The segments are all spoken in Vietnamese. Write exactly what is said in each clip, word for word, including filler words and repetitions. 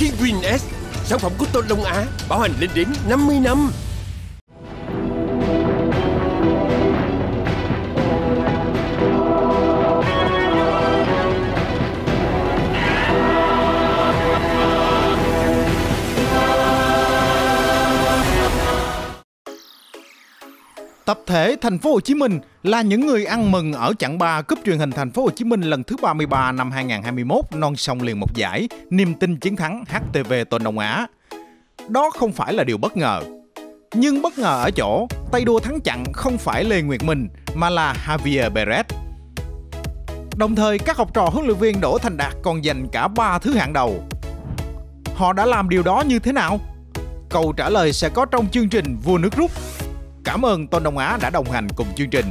khi Win S, sản phẩm của Tôn Đông Á, bảo hành lên đến năm mươi năm. Tập thể Thành phố Hồ Chí Minh là những người ăn mừng ở chặng ba Cúp Truyền hình Thành phố Hồ Chí Minh lần thứ ba mươi ba năm hai nghìn không trăm hai mươi mốt, non sông liền một giải, niềm tin chiến thắng hát tê vê Tôn Đông Á. Đó không phải là điều bất ngờ. Nhưng bất ngờ ở chỗ tay đua thắng chặng không phải Lê Nguyệt Minh mà là Javier Beret. Đồng thời các học trò huấn luyện viên Đỗ Thành Đạt còn giành cả ba thứ hạng đầu. Họ đã làm điều đó như thế nào? Câu trả lời sẽ có trong chương trình Vua Nước Rút. Cảm ơn Tôn Đông Á đã đồng hành cùng chương trình.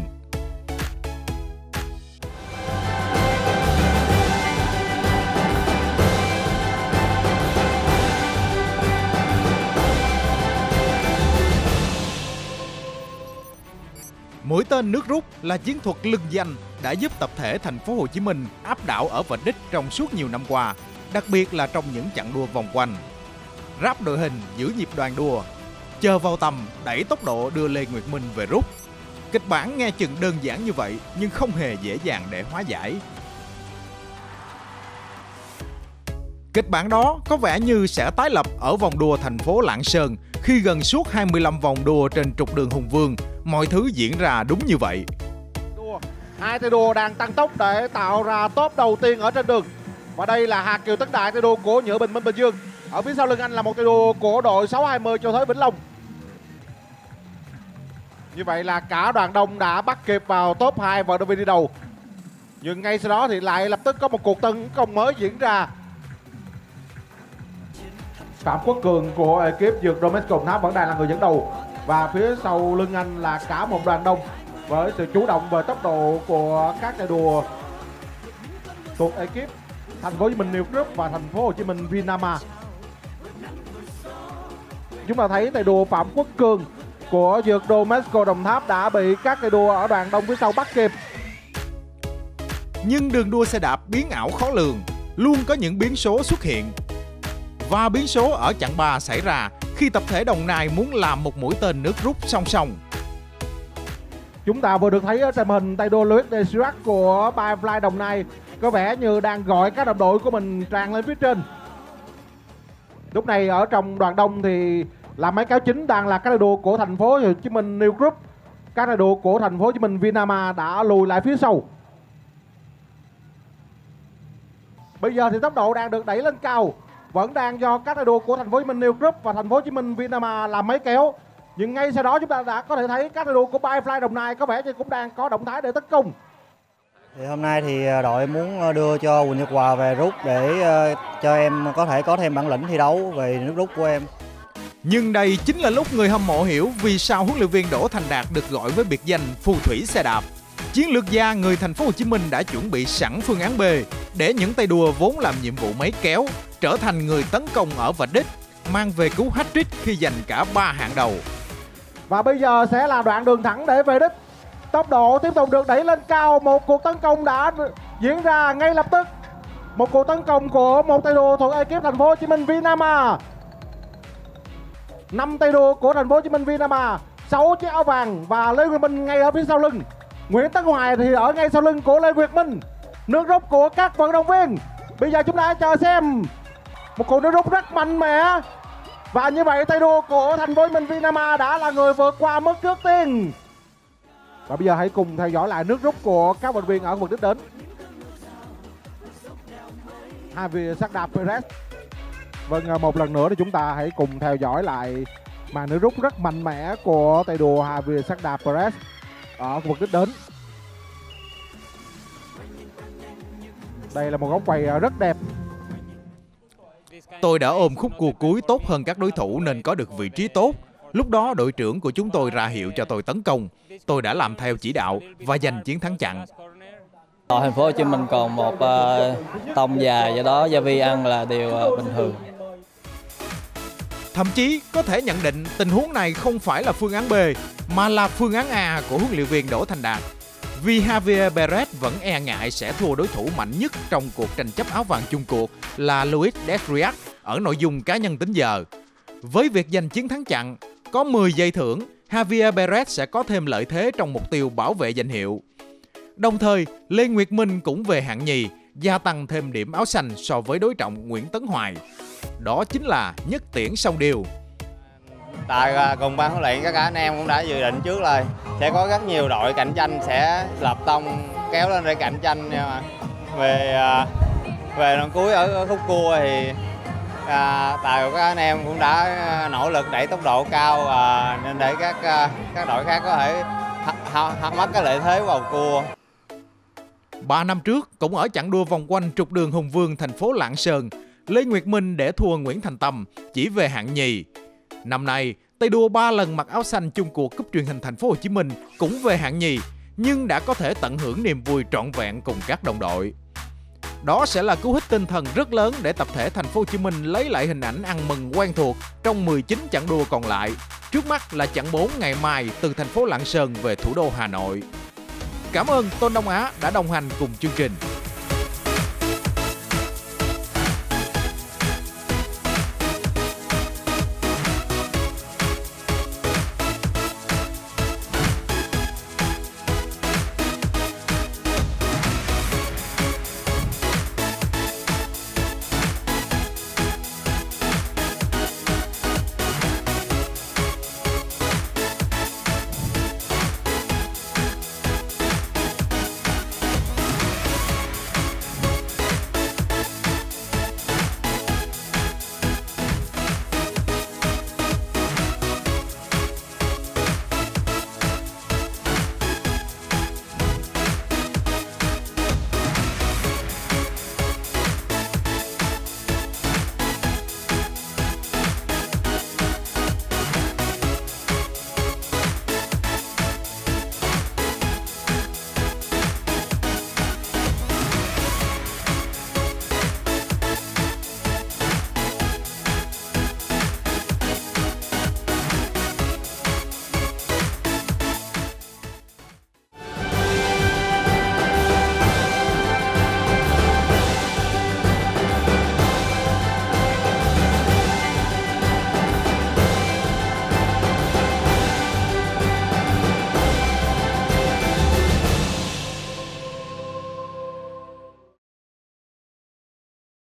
Mũi tên nước rút là chiến thuật lừng danh đã giúp tập thể Thành phố Hồ Chí Minh áp đảo ở vạch đích trong suốt nhiều năm qua, đặc biệt là trong những chặng đua vòng quanh. Ráp đội hình giữ nhịp đoàn đua, chờ vào tầm, đẩy tốc độ đưa Lê Nguyệt Minh về rút. Kịch bản nghe chừng đơn giản như vậy nhưng không hề dễ dàng để hóa giải. Kịch bản đó có vẻ như sẽ tái lập ở vòng đua thành phố Lạng Sơn khi gần suốt hai mươi lăm vòng đua trên trục đường Hùng Vương, mọi thứ diễn ra đúng như vậy. Hai tay đua đang tăng tốc để tạo ra top đầu tiên ở trên đường. Và đây là hạt kiều tấn đại tay đua của Nhựa Bình Minh Bình Dương. Ở phía sau lưng anh là một tay đua của đội sáu hai mươi Châu Thới Vĩnh Long. Như vậy là cả đoàn đông đã bắt kịp vào top hai và đội viên đi đầu. Nhưng ngay sau đó thì lại lập tức có một cuộc tấn công mới diễn ra. Phạm Quốc Cường của ekip Dược Domesco Đồng Tháp vẫn đang là người dẫn đầu. Và phía sau lưng anh là cả một đoàn đông với sự chủ động về tốc độ của các tay đua thuộc ekip Thành phố Hồ Chí Minh New Group và Thành phố Hồ Chí Minh Vinama. Chúng ta thấy tay đua Phạm Quốc Cường của Dược Domesco Đồng Tháp đã bị các tay đua ở đoàn đông phía sau bắt kịp. Nhưng đường đua xe đạp biến ảo khó lường, luôn có những biến số xuất hiện. Và biến số ở chặng ba xảy ra khi tập thể Đồng Nai muốn làm một mũi tên nước rút song song. Chúng ta vừa được thấy ở trên hình tay đua Louis Desirats của By Fly Đồng Nai có vẻ như đang gọi các đồng đội của mình tràn lên phía trên. Lúc này ở trong đoàn đông thì là máy cáo chính đang là các tay đua của Thành phố Hồ Chí Minh New Group. Các tay đua của Thành phố Hồ Chí Minh Vinama đã lùi lại phía sau. Bây giờ thì tốc độ đang được đẩy lên cao, vẫn đang do các tay đua của Thành phố Hồ Chí Minh New Group và Thành phố Hồ Chí Minh Vinama làm máy kéo. Nhưng ngay sau đó chúng ta đã có thể thấy các tay đua của By Fly Đồng Nai có vẻ như cũng đang có động thái để tấn công. Thì hôm nay thì đội muốn đưa cho Quỳnh Nhật Hòa về rút để cho em có thể có thêm bản lĩnh thi đấu về nước rút của em. Nhưng đây chính là lúc người hâm mộ hiểu vì sao huấn luyện viên Đỗ Thành Đạt được gọi với biệt danh phù thủy xe đạp. Chiến lược gia người Thành phố Hồ Chí Minh đã chuẩn bị sẵn phương án B để những tay đua vốn làm nhiệm vụ máy kéo trở thành người tấn công ở vạch đích, mang về cú hat-trick khi giành cả ba hạng đầu. Và bây giờ sẽ là đoạn đường thẳng để về đích. Tốc độ tiếp tục được đẩy lên cao, một cuộc tấn công đã diễn ra ngay lập tức. Một cuộc tấn công của một tay đua thuộc ekip Thành phố Hồ Chí Minh Vinama. Năm tay đua của Thành phố Hồ Chí Minh Vinama, sáu chiếc áo vàng và Lê Nguyệt Minh ngay ở phía sau lưng. Nguyễn Tấn Hoài thì ở ngay sau lưng của Lê Nguyệt Minh. Nước rút của các vận động viên. Bây giờ chúng ta chờ xem một cuộc nước rút rất mạnh mẽ. Và như vậy tay đua của Thành phố Hồ Chí Minh Vinama đã là người vượt qua mức trước tiên. Và bây giờ hãy cùng theo dõi lại nước rút của các vận động viên ở khu vực đích đến. Javier Beret. Vâng, một lần nữa thì chúng ta hãy cùng theo dõi lại màn nước rút rất mạnh mẽ của tay đua Javier Beret ở khu vực đích đến. Đây là một góc quay rất đẹp. Tôi đã ôm khúc cua cuối tốt hơn các đối thủ nên có được vị trí tốt. Lúc đó đội trưởng của chúng tôi ra hiệu cho tôi tấn công. Tôi đã làm theo chỉ đạo và giành chiến thắng chặng. Ở Thành phố Hồ Chí Minh còn một uh, tông già, do đó gia vị ăn là điều uh, bình thường. Thậm chí có thể nhận định tình huống này không phải là phương án B mà là phương án A của huấn luyện viên Đỗ Thành Đạt. Vì Javier Beret vẫn e ngại sẽ thua đối thủ mạnh nhất trong cuộc tranh chấp áo vàng chung cuộc là Louis Desirats ở nội dung cá nhân tính giờ. Với việc giành chiến thắng chặn, có mười giây thưởng, Javier Beret sẽ có thêm lợi thế trong mục tiêu bảo vệ danh hiệu. Đồng thời, Lê Nguyệt Minh cũng về hạng nhì, gia tăng thêm điểm áo xanh so với đối trọng Nguyễn Tấn Hoài. Đó chính là nhất tiễn song điều. Tại cùng ban huấn luyện các anh em cũng đã dự định trước rồi, sẽ có rất nhiều đội cạnh tranh sẽ lập tông kéo lên để cạnh tranh, nhưng mà về về đoạn cuối ở khúc cua thì à, tại các anh em cũng đã nỗ lực đẩy tốc độ cao à, nên để các các đội khác có thể hắt mất cái lợi thế vào cua. Ba năm trước cũng ở chặng đua vòng quanh trục đường Hùng Vương thành phố Lạng Sơn, Lê Nguyệt Minh để thua Nguyễn Thành Tâm chỉ về hạng nhì. Năm nay, tay đua ba lần mặc áo xanh chung cuộc Cúp Truyền hình Thành phố Hồ Chí Minh cũng về hạng nhì, nhưng đã có thể tận hưởng niềm vui trọn vẹn cùng các đồng đội. Đó sẽ là cú hích tinh thần rất lớn để tập thể Thành phố Hồ Chí Minh lấy lại hình ảnh ăn mừng quen thuộc trong mười chín chặng đua còn lại. Trước mắt là chặng bốn ngày mai từ thành phố Lạng Sơn về thủ đô Hà Nội. Cảm ơn Tôn Đông Á đã đồng hành cùng chương trình.